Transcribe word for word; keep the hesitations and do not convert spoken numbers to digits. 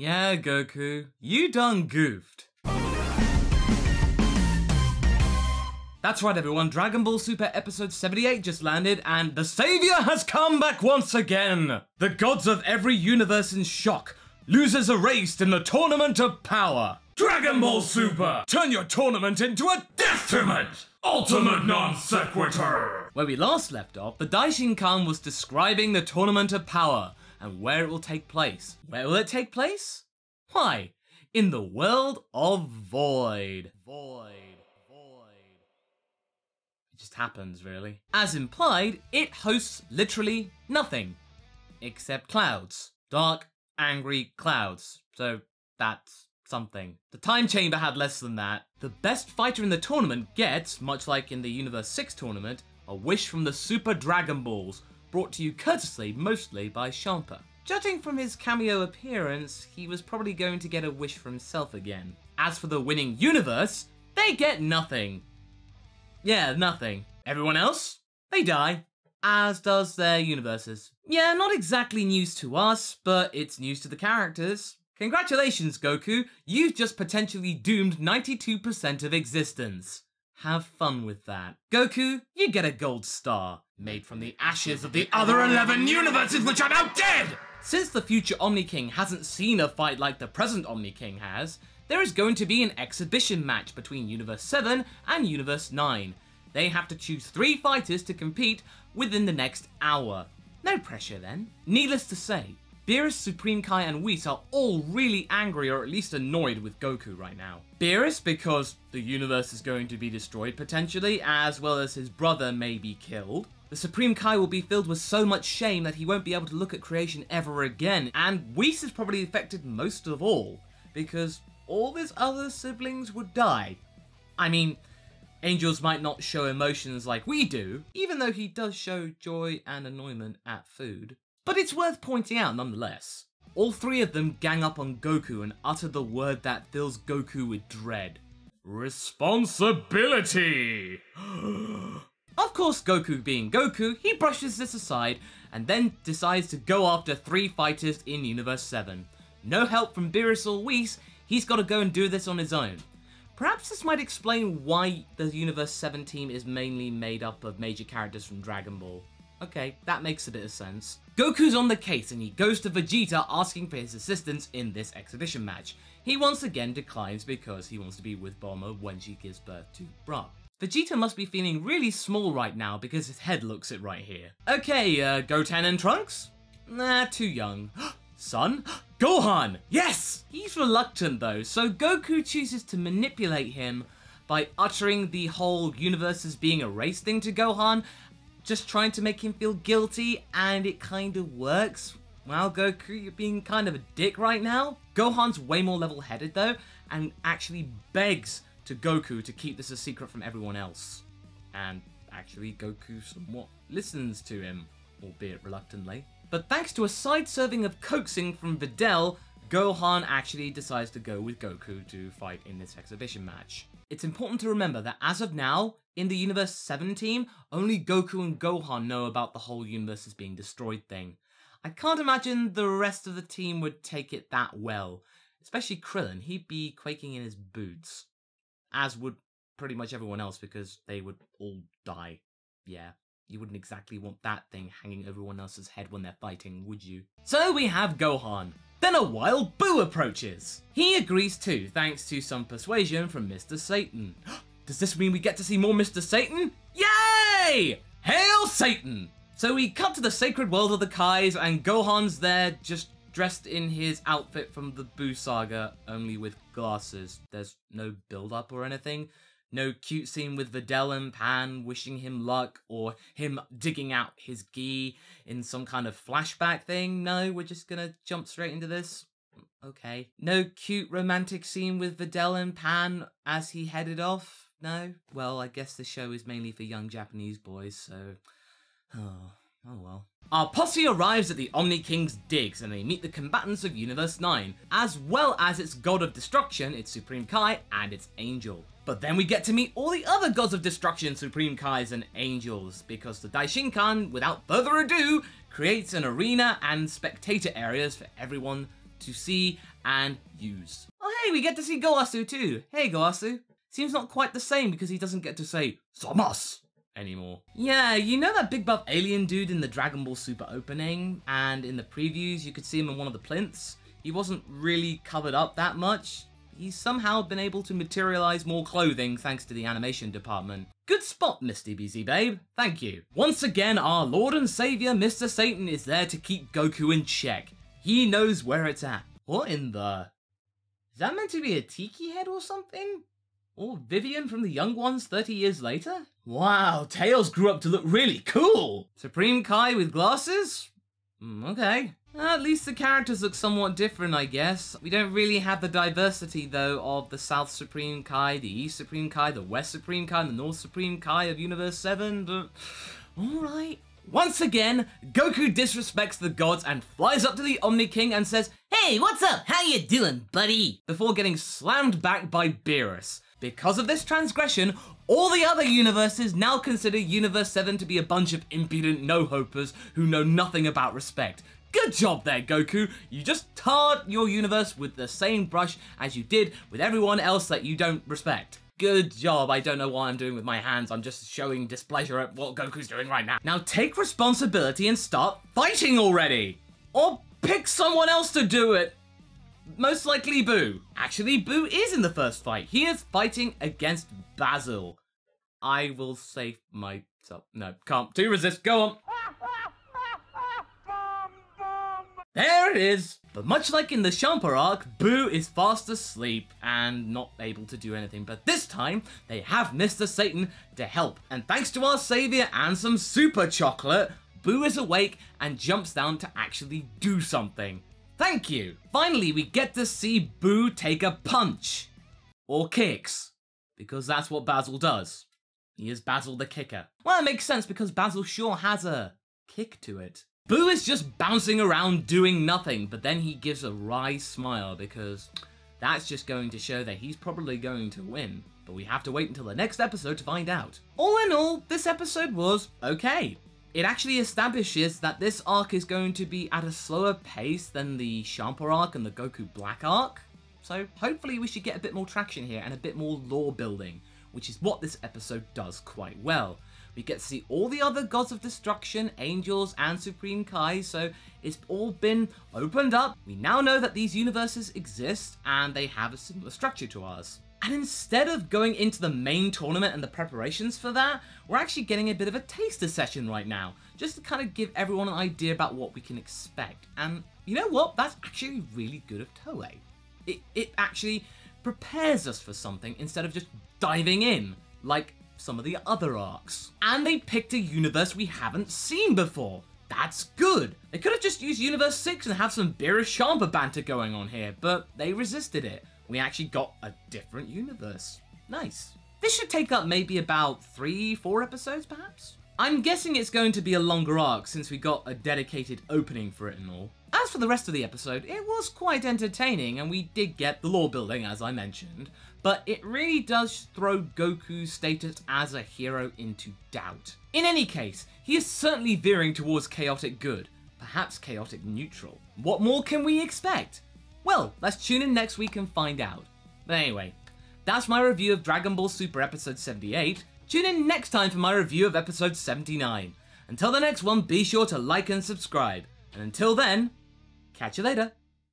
Yeah, Goku, you done goofed. That's right everyone, Dragon Ball Super episode seventy-eight just landed and the savior has come back once again! The gods of every universe in shock, losers erased in the Tournament of Power. Dragon Ball Super! Turn your tournament into a death tournament! Ultimate non sequitur! Where we last left off, the Daishinkan was describing the Tournament of Power and where it will take place. Where will it take place? Why? In the world of Void. Void. Just happens, really. As implied, it hosts literally nothing except clouds. Dark, angry clouds. So that's something. The time chamber had less than that. The best fighter in the tournament gets, much like in the Universe six tournament, a wish from the Super Dragon Balls, brought to you courteously mostly by Champa. Judging from his cameo appearance, he was probably going to get a wish for himself again. As for the winning universe, they get nothing. Yeah, nothing. Everyone else? They die. As does their universes. Yeah, not exactly news to us, but it's news to the characters. Congratulations, Goku. You've just potentially doomed ninety-two percent of existence. Have fun with that. Goku, you get a gold star. Made from the ashes of the other eleven universes which are now dead! Since the future Omni King hasn't seen a fight like the present Omni King has, there is going to be an exhibition match between Universe seven and Universe nine. They have to choose three fighters to compete within the next hour. No pressure then. Needless to say, Beerus, Supreme Kai and Whis are all really angry or at least annoyed with Goku right now. Beerus because the universe is going to be destroyed potentially, as well as his brother may be killed. The Supreme Kai will be filled with so much shame that he won't be able to look at creation ever again, and Whis is probably affected most of all, because all his other siblings would die. I mean, angels might not show emotions like we do, even though he does show joy and annoyance at food. But it's worth pointing out nonetheless. All three of them gang up on Goku and utter the word that fills Goku with dread. Responsibility! Of course, Goku being Goku, he brushes this aside and then decides to go after three fighters in Universe seven. No help from Beerus or Whis, he's got to go and do this on his own. Perhaps this might explain why the Universe seven team is mainly made up of major characters from Dragon Ball. Okay, that makes a bit of sense. Goku's on the case and he goes to Vegeta asking for his assistance in this exhibition match. He once again declines because he wants to be with Bulma when she gives birth to Bra. Vegeta must be feeling really small right now because his head looks it right here. Okay, uh, Goten and Trunks? Nah, too young. Son? Gohan! Yes! He's reluctant though, so Goku chooses to manipulate him by uttering the whole universes being erased thing to Gohan, just trying to make him feel guilty, and it kind of works. Wow, Goku, you're being kind of a dick right now. Gohan's way more level-headed though, and actually begs to Goku to keep this a secret from everyone else. And actually, Goku somewhat listens to him, albeit reluctantly. But thanks to a side serving of coaxing from Videl, Gohan actually decides to go with Goku to fight in this exhibition match. It's important to remember that as of now, in the Universe seven team, only Goku and Gohan know about the whole universe is being destroyed thing. I can't imagine the rest of the team would take it that well, especially Krillin, he'd be quaking in his boots. As would pretty much everyone else because they would all die, yeah. You wouldn't exactly want that thing hanging over everyone else's head when they're fighting, would you? So we have Gohan. Then a wild Boo approaches. He agrees too, thanks to some persuasion from Mister Satan. Does this mean we get to see more Mister Satan? Yay! Hail Satan! So we cut to the sacred world of the Kais and Gohan's there just dressed in his outfit from the Boo saga, only with glasses. There's no build up or anything. No cute scene with Videl and Pan wishing him luck or him digging out his gi in some kind of flashback thing. No, we're just gonna jump straight into this. Okay. No cute romantic scene with Videl and Pan as he headed off. No? Well, I guess the show is mainly for young Japanese boys, so... Oh, oh well. Our posse arrives at the Omni King's digs and they meet the combatants of Universe nine, as well as its god of destruction, its Supreme Kai, and its angel. But then we get to meet all the other gods of destruction, Supreme Kais and angels, because the Daishinkan, without further ado, creates an arena and spectator areas for everyone to see and use. Oh hey, we get to see Gowasu too. Hey Gowasu. Seems not quite the same because he doesn't get to say Zamasu anymore. Yeah, you know that big buff alien dude in the Dragon Ball Super opening and in the previews you could see him in one of the plinths? He wasn't really covered up that much. He's somehow been able to materialise more clothing thanks to the animation department. Good spot, MistyBeezyBabe. Thank you. Once again, our Lord and Saviour, Mister Satan, is there to keep Goku in check. He knows where it's at. What in the... Is that meant to be a tiki head or something? Or Vivian from The Young Ones thirty years later? Wow, Tails grew up to look really cool! Supreme Kai with glasses? Mm, okay. At least the characters look somewhat different, I guess. We don't really have the diversity, though, of the South Supreme Kai, the East Supreme Kai, the West Supreme Kai, and the North Supreme Kai of Universe seven, but... alright. Once again, Goku disrespects the gods and flies up to the Omni King and says, "Hey, what's up? How you doing, buddy?" Before getting slammed back by Beerus. Because of this transgression, all the other universes now consider Universe seven to be a bunch of impudent no-hopers who know nothing about respect. Good job there, Goku! You just tarred your universe with the same brush as you did with everyone else that you don't respect. Good job. I don't know what I'm doing with my hands. I'm just showing displeasure at what Goku's doing right now. Now take responsibility and start fighting already! Or pick someone else to do it! Most likely Boo. Actually, Boo is in the first fight. He is fighting against Basil. I will save myself. No, can't. Do resist. Go on. There it is. But much like in the Champa arc, Boo is fast asleep and not able to do anything. But this time, they have Mister Satan to help. And thanks to our savior and some super chocolate, Boo is awake and jumps down to actually do something. Thank you! Finally, we get to see Boo take a punch. Or kicks. Because that's what Basil does. He is Basil the kicker. Well, it makes sense because Basil sure has a kick to it. Boo is just bouncing around doing nothing, but then he gives a wry smile because that's just going to show that he's probably going to win. But we have to wait until the next episode to find out. All in all, this episode was okay. It actually establishes that this arc is going to be at a slower pace than the Champa arc and the Goku Black arc. So hopefully we should get a bit more traction here and a bit more lore building, which is what this episode does quite well. We get to see all the other gods of destruction, angels and Supreme Kai, so it's all been opened up. We now know that these universes exist and they have a similar structure to ours. And instead of going into the main tournament and the preparations for that, we're actually getting a bit of a taster session right now, just to kind of give everyone an idea about what we can expect. And you know what? That's actually really good of Toei. It, it actually prepares us for something instead of just diving in, like some of the other arcs. And they picked a universe we haven't seen before. That's good. They could have just used Universe six and have some Beerus Champa banter going on here, but they resisted it. We actually got a different universe. Nice. This should take up maybe about three, four episodes, perhaps? I'm guessing it's going to be a longer arc since we got a dedicated opening for it and all. As for the rest of the episode, it was quite entertaining and we did get the lore building, as I mentioned, but it really does throw Goku's status as a hero into doubt. In any case, he is certainly veering towards chaotic good, perhaps chaotic neutral. What more can we expect? Well, let's tune in next week and find out. But anyway, that's my review of Dragon Ball Super Episode seventy-eight. Tune in next time for my review of Episode seventy-nine. Until the next one, be sure to like and subscribe. And until then, catch you later.